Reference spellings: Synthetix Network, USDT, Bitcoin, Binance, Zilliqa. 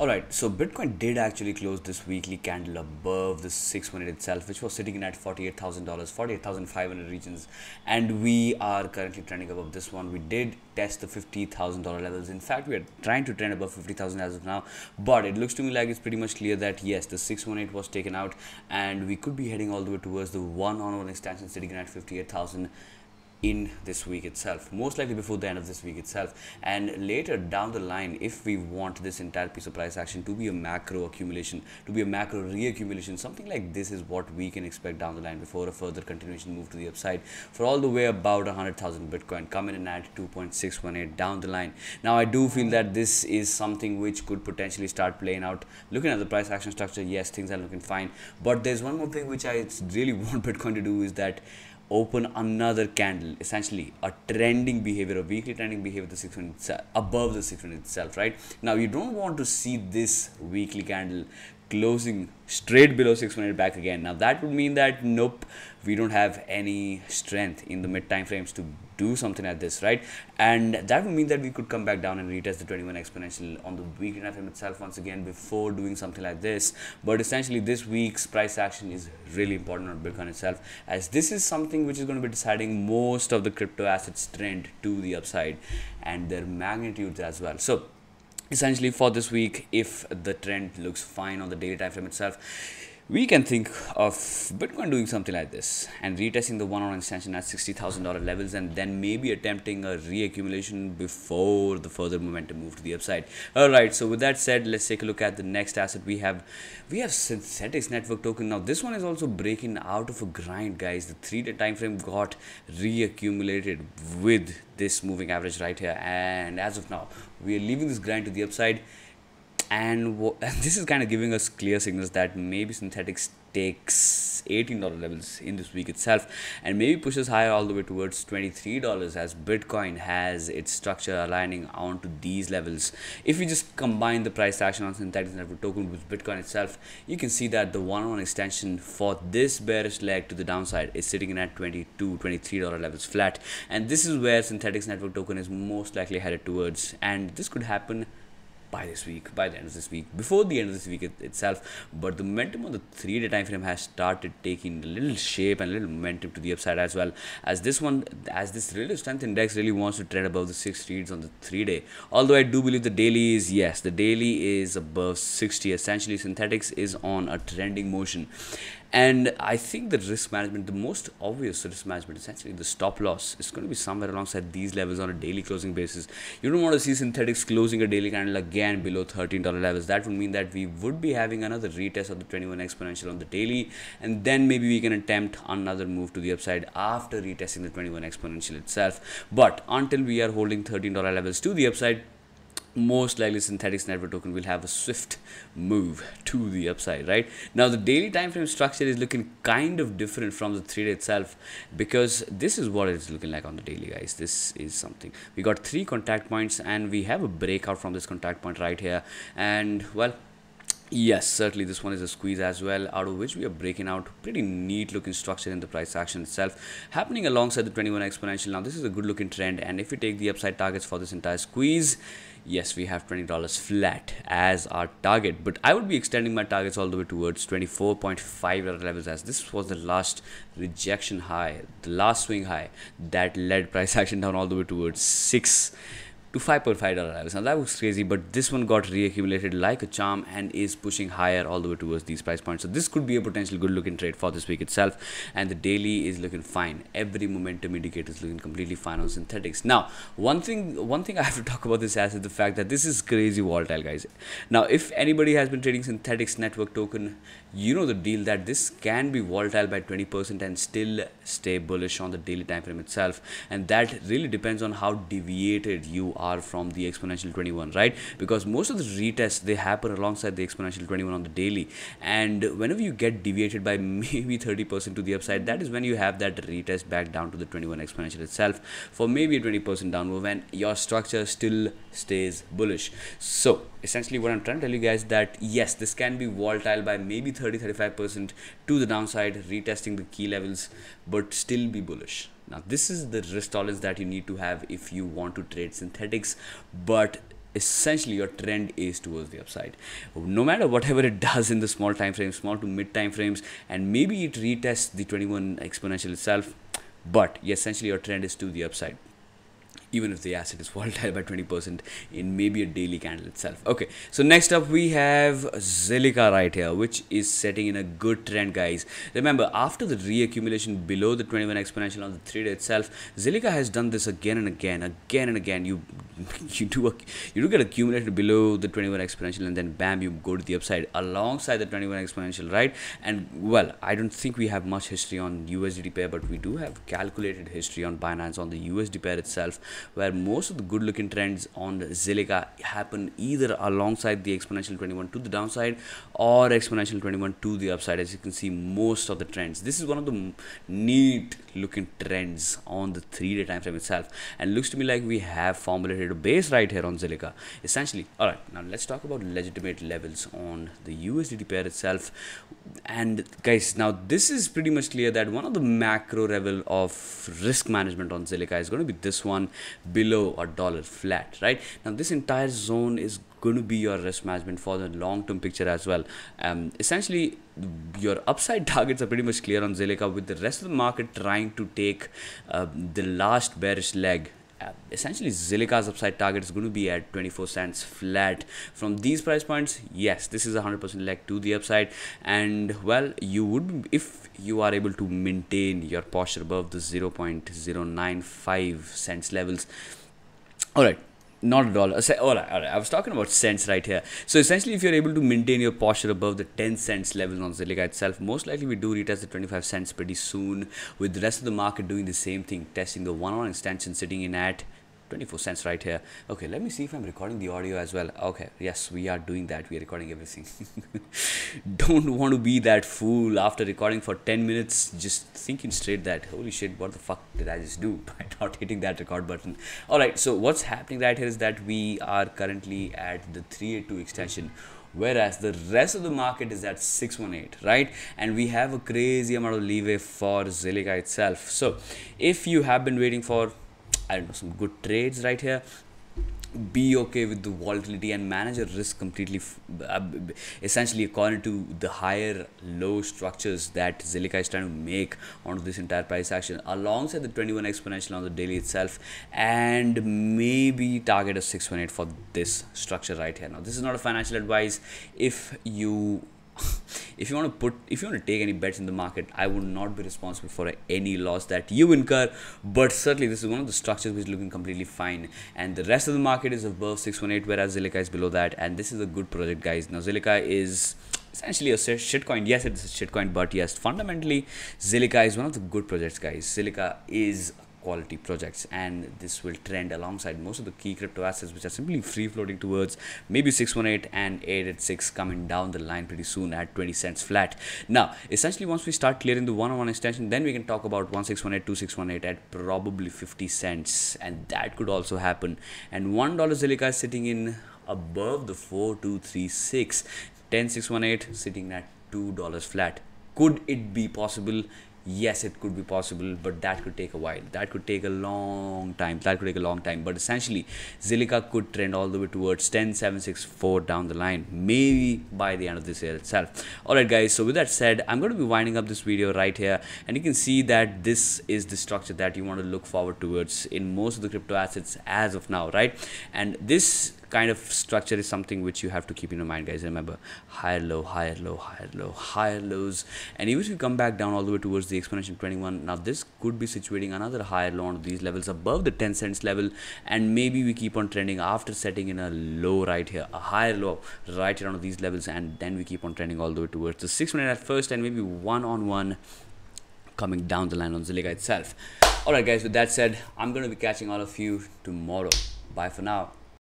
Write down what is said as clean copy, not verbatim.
Alright, so Bitcoin did actually close this weekly candle above the 6 minute itself, which was sitting in at $48,000, $48,500 regions, and we are currently trending above this one. We did test the $50,000 levels. In fact, we are trying to trend above 50,000 as of now, but it looks to me like it's pretty much clear that yes, the 618 was taken out and we could be heading all the way towards the one-on-one extension sitting in at 58,000 in this week itself, most likely before the end of this week itself, and later down the line, if we want this entire piece of price action to be a macro accumulation, to be a macro reaccumulation, something like this is what we can expect down the line before a further continuation move to the upside for all the way about 100,000 Bitcoin, coming in at 2.618 down the line. Now I do feel that this is something which could potentially start playing out. Looking at the price action structure, yes, things are looking fine, but there's one more thing which I really want Bitcoin to do, is that open another candle, essentially a trending behavior, a weekly trending behavior, the 6 minutes above the 6 minutes itself. Right now, you don't want to see this weekly candle closing straight below 6 minute back again. Now that would mean that nope, we don't have any strength in the mid time frames to do something like this, right? And that would mean that we could come back down and retest the 21 exponential on the weekly time frame itself once again before doing something like this. But essentially, this week's price action is really important on Bitcoin itself, as this is something which is going to be deciding most of the crypto assets trend to the upside and their magnitudes as well. So essentially, for this week, if the trend looks fine on the daily time frame itself, we can think of Bitcoin doing something like this and retesting the one-on-one extension at $60,000 levels, and then maybe attempting a reaccumulation before the further momentum move to the upside. All right, so with that said, let's take a look at the next asset we have. We have Synthetix Network token. Now this one is also breaking out of a grind, guys. The 3-day time frame got reaccumulated with this moving average right here, and as of now we are leaving this grind to the upside, and this is kind of giving us clear signals that maybe Synthetix takes $18 levels in this week itself and maybe pushes higher all the way towards $23, as Bitcoin has its structure aligning onto these levels. If we just combine the price action on Synthetix Network token with Bitcoin itself, you can see that the one-on-one extension for this bearish leg to the downside is sitting in at $22-$23 levels flat, and this is where Synthetix Network token is most likely headed towards, and this could happen by this week, by the end of this week, before the end of this week itself. But the momentum on the 3-day time frame has started taking a little shape and a little momentum to the upside as well, as this one, as this relative strength index really wants to trend above the 6 reads on the 3-day. Although I do believe the daily is, yes, the daily is above 60. Essentially, Synthetix is on a trending motion, and I think the risk management, the most obvious risk management, essentially the stop loss, is going to be somewhere alongside these levels on a daily closing basis. You don't want to see Synthetix closing a daily candle again below $13 levels. That would mean that we would be having another retest of the 21 exponential on the daily, and then maybe we can attempt another move to the upside after retesting the 21 exponential itself. But until we are holding $13 levels to the upside, most likely Synthetix Network token will have a swift move to the upside. Right now, the daily time frame structure is looking kind of different from the 3-day itself, because this is what it's looking like on the daily, guys. This is something, we got 3 contact points and we have a breakout from this contact point right here, and well, yes, certainly this one is a squeeze as well, out of which we are breaking out. Pretty neat looking structure in the price action itself, happening alongside the 21 exponential. Now this is a good looking trend, and if we take the upside targets for this entire squeeze, yes, we have $20 flat as our target, but I would be extending my targets all the way towards $24.5 levels, as this was the last rejection high, the last swing high that led price action down all the way towards 6 to $5.5 levels. Now that looks crazy, but this one got reaccumulated like a charm and is pushing higher all the way towards these price points. So this could be a potential good looking trade for this week itself, and the daily is looking fine. Every momentum indicator is looking completely fine on Synthetix. Now one thing I have to talk about this asset, the fact that this is crazy volatile, guys. Now if anybody has been trading Synthetix Network token, you know the deal that this can be volatile by 20% and still stay bullish on the daily time frame itself, and that really depends on how deviated you are from the exponential 21, right? Because most of the retests, they happen alongside the exponential 21 on the daily, and whenever you get deviated by maybe 30% to the upside, that is when you have that retest back down to the 21 exponential itself for maybe a 20% down move, and your structure still stays bullish. So essentially what I'm trying to tell you guys, that yes, this can be volatile by maybe 30-35% to the downside, retesting the key levels, but still be bullish. Now this is the risk tolerance that you need to have if you want to trade Synthetix, but essentially your trend is towards the upside, no matter whatever it does in the small time frames, small to mid time frames, and maybe it retests the 21 exponential itself, but essentially your trend is to the upside, even if the asset is volatile by 20% in maybe a daily candle itself. Okay, so next up we have Zilliqa right here, which is setting in a good trend, guys. Remember, after the reaccumulation below the 21 exponential on the 3-day itself, Zilliqa has done this again and again. You do get accumulated below the 21 exponential and then bam, you go to the upside alongside the 21 exponential, right? And well, I don't think we have much history on USDT pair, but we do have calculated history on Binance on the USD pair itself, where most of the good looking trends on Zilliqa happen either alongside the exponential 21 to the downside or exponential 21 to the upside. As you can see, most of the trends, this is one of the neat looking trends on the 3-day time frame itself, and looks to me like we have formulated a base right here on Zilliqa essentially. All right, now let's talk about legitimate levels on the USDT pair itself. And guys, now this is pretty much clear that one of the macro level of risk management on Zilliqa is going to be this one below $1 flat, right? Now this entire zone is going to be your risk management for the long-term picture as well. Essentially, your upside targets are pretty much clear on Zilliqa, with the rest of the market trying to take the last bearish leg. Essentially, Zilliqa's upside target is going to be at 24 cents flat. From these price points, yes, this is 100% leg to the upside, and well, you would, if you are able to maintain your posture above the 0.095 cents levels. All right, not a dollar. All right, I was talking about cents right here. So essentially, if you're able to maintain your posture above the 10 cents level on Zilliqa itself, most likely we do retest the 25 cents pretty soon, with the rest of the market doing the same thing, testing the one-on-one extension sitting in at 24 cents right here. Okay, let me see if I'm recording the audio as well. Okay, yes, we are doing that. We are recording everything. Don't want to be that fool after recording for 10 minutes, just thinking straight that, holy shit, what the fuck did I just do by not hitting that record button. All right, so what's happening right here is that we are currently at the 382 extension, whereas the rest of the market is at 618, right? And we have a crazy amount of leeway for Zilliqa itself. So if you have been waiting for, I don't know, some good trades right here, be okay with the volatility and manage your risk completely essentially according to the higher low structures that Zilliqa is trying to make onto this entire price action alongside the 21 exponential on the daily itself, and maybe target a 618 for this structure right here. Now this is not a financial advice. If you want to take any bets in the market, I would not be responsible for any loss that you incur, but certainly this is one of the structures which is looking completely fine, and the rest of the market is above 618, whereas Zilliqa is below that, and this is a good project, guys. Now Zilliqa is essentially a shitcoin. Yes, it's a shitcoin, but yes, fundamentally Zilliqa is one of the good projects, guys. Zilliqa is quality projects, and this will trend alongside most of the key crypto assets which are simply free floating towards maybe 618 and 886 coming down the line pretty soon at 20 cents flat. Now essentially, once we start clearing the one-on-one extension, then we can talk about 1618, 2618 at probably 50 cents, and that could also happen. And $1 Zilliqa is sitting in above the 4236, 10618 sitting at $2 flat. Could it be possible? Yes, it could be possible, but that could take a while. That could take a long time. But essentially, Zilliqa could trend all the way towards 10764 down the line, maybe by the end of this year itself. All right, guys. So with that said, I'm going to be winding up this video right here, and you can see that this is the structure that you want to look forward towards in most of the crypto assets as of now, right? And this kind of structure is something which you have to keep in your mind, guys. Remember, higher low, higher low, higher low, higher lows, and even if you come back down all the way towards the exponential 21, now this could be situating another higher low on these levels above the 10 cents level, and maybe we keep on trending after setting in a low right here, a higher low right around these levels, and then we keep on trending all the way towards the 6 minute at first, and maybe one-on-one coming down the line on Zilliqa itself. All right, guys, with that said, I'm going to be catching all of you tomorrow. Bye for now.